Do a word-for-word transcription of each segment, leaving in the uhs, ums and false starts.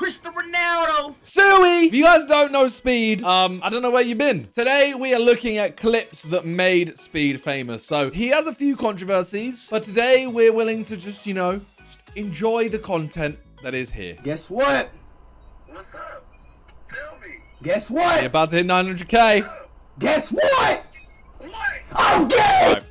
Cristiano Ronaldo. Suey! If you guys don't know Speed, um, I don't know where you've been. Today, we are looking at clips that made Speed famous. So he has a few controversies, but today we're willing to just, you know, just enjoy the content that is here. Guess what? What's up? Tell me. Guess what? You're about to hit nine hundred K. Guess what? What? Oh, yeah! Right.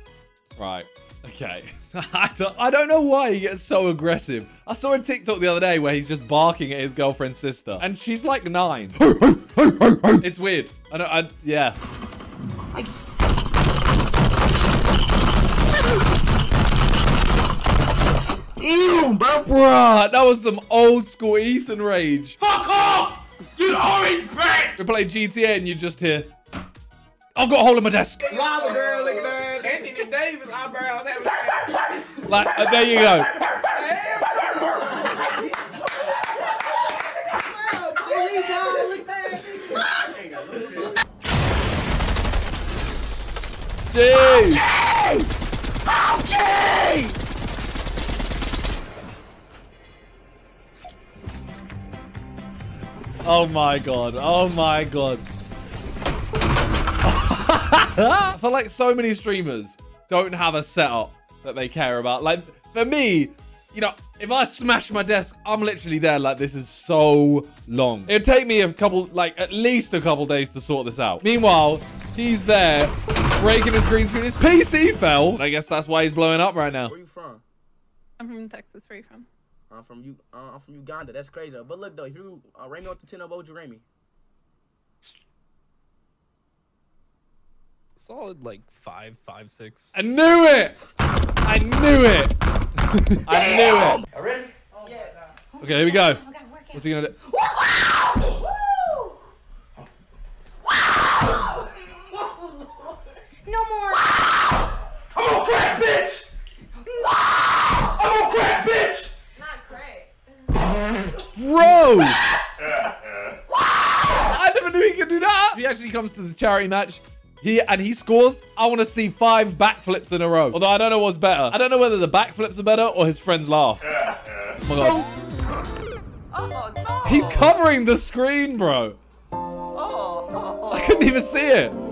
Right. Okay. I, don't, I don't know why he gets so aggressive. I saw a TikTok the other day where he's just barking at his girlfriend's sister. And she's like nine. It's weird. I don't, I, yeah. I... Ew, bro. Bruh, that was some old school Ethan rage. Fuck off, you orange bitch. You play G T A and you just hear, I've got a hole in my desk. Lava girl, look at that. Anthony Davis eyebrows. Like, uh, there you go. Jeez. Okay. Okay. Oh my God. Oh my God. I feel like so many streamers don't have a setup that they care about. Like, for me, you know, if I smash my desk, I'm literally there like, this is so long. It'd take me a couple, like, at least a couple days to sort this out. Meanwhile, he's there breaking his green screen. His P C fell. And I guess that's why he's blowing up right now. Where are you from? I'm from Texas. Where are you from? I'm from, U uh, I'm from Uganda. That's crazy. But look, though, if you uh, Ramy on the ten, what would you Ramy? Solid like five, five, six. I knew it! I knew it! I knew it! Are you ready? Oh, yes. Okay, here we go. Oh, God, what's he gonna do? No more! I'm on crack, bitch! I'm on crack, bitch! Not crack. Bro! I never knew he could do that! If he actually comes to the charity match, He, and he scores, I want to see five backflips in a row. Although I don't know what's better. I don't know whether the backflips are better or his friends laugh. Oh my God. Oh, no. He's covering the screen, bro. Oh, oh, oh. I couldn't even see it. What?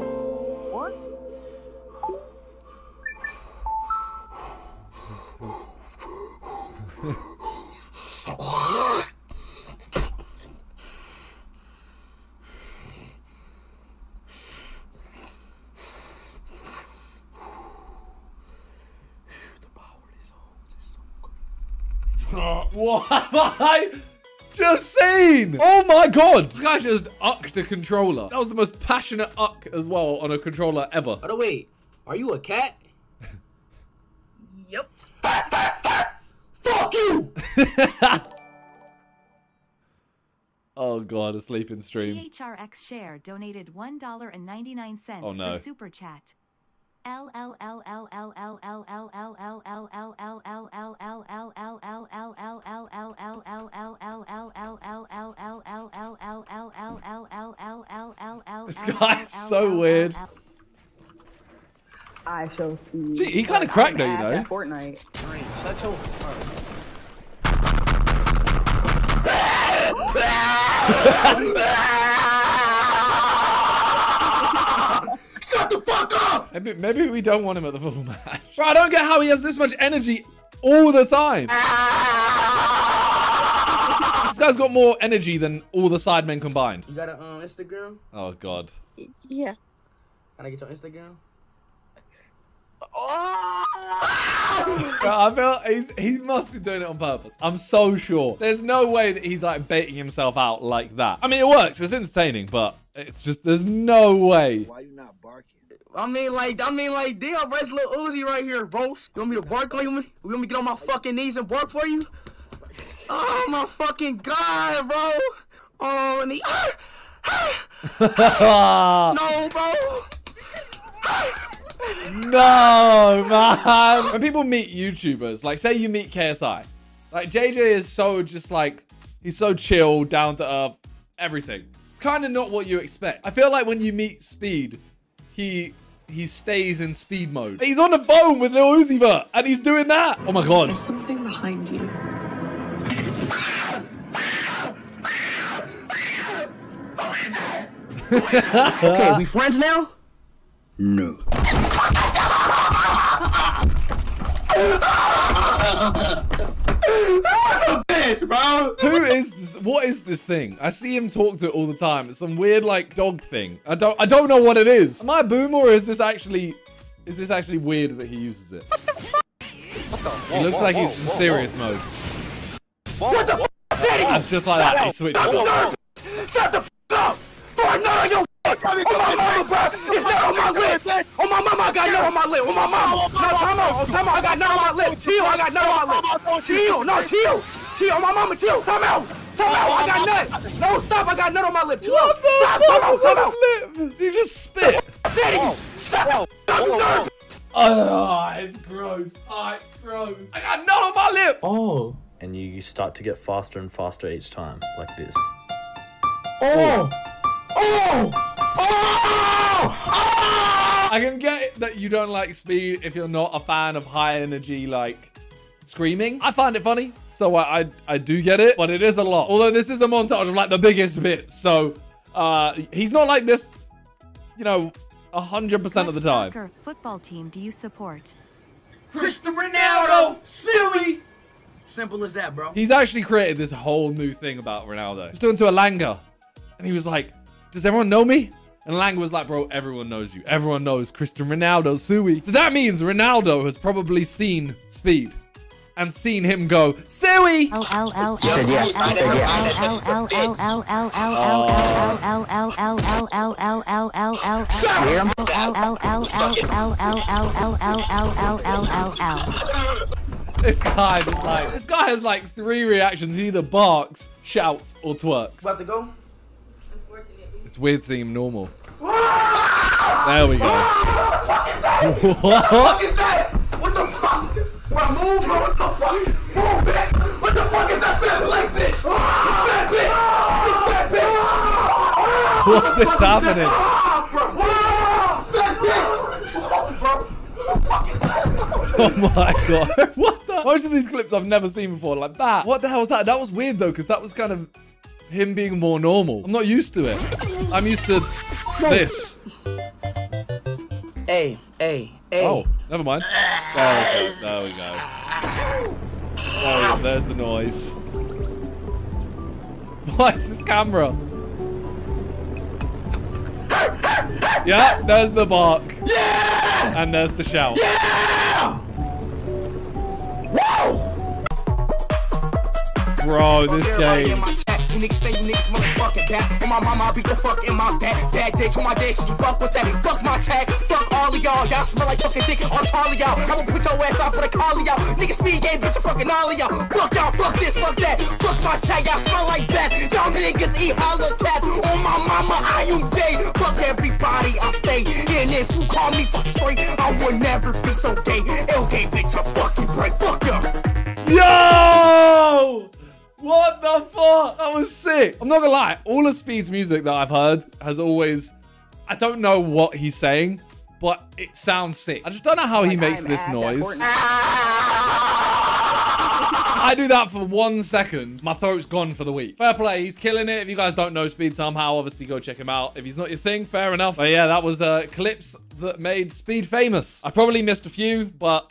What have I just seen? Oh my God. This guy just ucked a controller. That was the most passionate uck as well on a controller ever. By the way, are you a cat? Yep. Fuck you! Oh God, a sleeping stream. G H R X Share donated one dollar and ninety-nine cents oh, no. for Super Chat. This guy's so weird. I shall see. Gee, he kind of cracked though, you know. Fortnite. Shut your Shut the fuck up! Maybe, maybe we don't want him at the full match. Bro, I don't get how he has this much energy all the time. This guy's got more energy than all the Sidemen combined. You got an um, Instagram? Oh, God. Yeah. Can I get your Instagram? Oh! Bro, I feel he's, he must be doing it on purpose. I'm so sure. There's no way that he's like baiting himself out like that. I mean, it works. It's entertaining, but it's just, there's no way. Why are you not barking? I mean, like, I mean, like, damn, bro, it's Lil Uzi right here, bro. You want me to bark on you? You want me to get on my fucking knees and bark for you? Oh my fucking God, bro! Oh, and he, ah, ah, no, bro. No, man. When people meet YouTubers, like, say you meet K S I, like J J is so just like he's so chill, down to earth, everything. It's kind of not what you expect. I feel like when you meet Speed, he he stays in Speed mode. He's on the phone with Lil Uzi Vert, and he's doing that. Oh my God. There's something behind you. Okay, we friends now? No. That's a bitch, bro. Who is this? What is this thing? I see him talk to it all the time. It's some weird like dog thing. I don't I don't know what it is. Am I a boomer or is this actually is this actually weird that he uses it? What the fuck? What the, whoa, he looks whoa, like whoa, he's in whoa, serious whoa. mode. Whoa. What the fuck? I'm just like Shut that. Up. He switched. Whoa, whoa, whoa. Shut the fuck up! For I know you on my mama, bro! It's not on my lip! On my mama, I got nut on my lip! On my mama! No, time out! Time out! I got nut on my lip! Chill! I got nut on my lip! Chill! No, chill! Chill! On my mama, chill! Time out! Time out! I got nut! No, stop! I got nut on my lip! Chill! Stop! Time out! Time out! You just spit! Shut up! You nerd! Oh, it's gross! Oh, it's gross! I got nut on my lip! Oh! And you start to get faster and faster each time, like this. Oh! Oh! Oh! Oh! I can get that you don't like Speed if you're not a fan of high energy, like, screaming. I find it funny, so I, I, I do get it, but it is a lot. Although this is a montage of, like, the biggest bits, so uh, he's not like this, you know, one hundred percent of the time. What soccer football team do you support? Cristiano Ronaldo, silly! Simple as that, bro. He's actually created this whole new thing about Ronaldo. He's doing to Alanga, and he was like, does everyone know me? And Lang was like, bro, everyone knows you. Everyone knows Cristiano Ronaldo, Sui. So that means Ronaldo has probably seen Speed and seen him go, Sui! This guy just like, this guy has like three reactions. He either barks, shouts, or twerks. About to go? It's weird seeing him normal. There we go. What the fuck is that? What the fuck? Bro, move, bro. What the fuck? Move, bitch. What the fuck is that fat black bitch? It's fat bitch. It's fat bitch. What is happening? Fat bitch. Bro, what the fuck is that? Oh my god. What the? Most of these clips I've never seen before like that. What the hell was that? That was weird though, because that was kind of him being more normal. I'm not used to it. I'm used to this. Hey, hey, hey. Oh, never mind. There we go. There we go. Oh, there's the noise. Why is this camera? Yeah, there's the bark. Yeah! And there's the shout. Yeah! Bro, this game. You niggas stay, you niggas motherfucking back. On my mama, I beat the fuck in my back. Bad dick on my dick, so you fuck with that. Fuck my tag, fuck all of y'all. Y'all smell like fucking dick on Charlie, y'all. I'ma put your ass out for the collie, y'all. Niggas Speed game, bitch, fucking all of y'all. Fuck y'all, fuck this, fuck that. Fuck my tag, y'all smell like that. Y'all niggas eat holla cats. On my mama, I am gay. Fuck everybody, I stay. And if you call me fuck straight, I would never be so gay. L K, bitch, I fucking break. Fuck y'all. Yo! What the fuck? That was sick. I'm not gonna lie. All of Speed's music that I've heard has always... I don't know what he's saying, but it sounds sick. I just don't know how he makes this noise. I do that for one second. My throat's gone for the week. Fair play. He's killing it. If you guys don't know Speed somehow, obviously go check him out. If he's not your thing, fair enough. But yeah, that was uh, clips that made Speed famous. I probably missed a few, but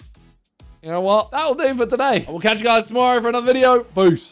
you know what? That'll do for today. We'll catch you guys tomorrow for another video. Peace.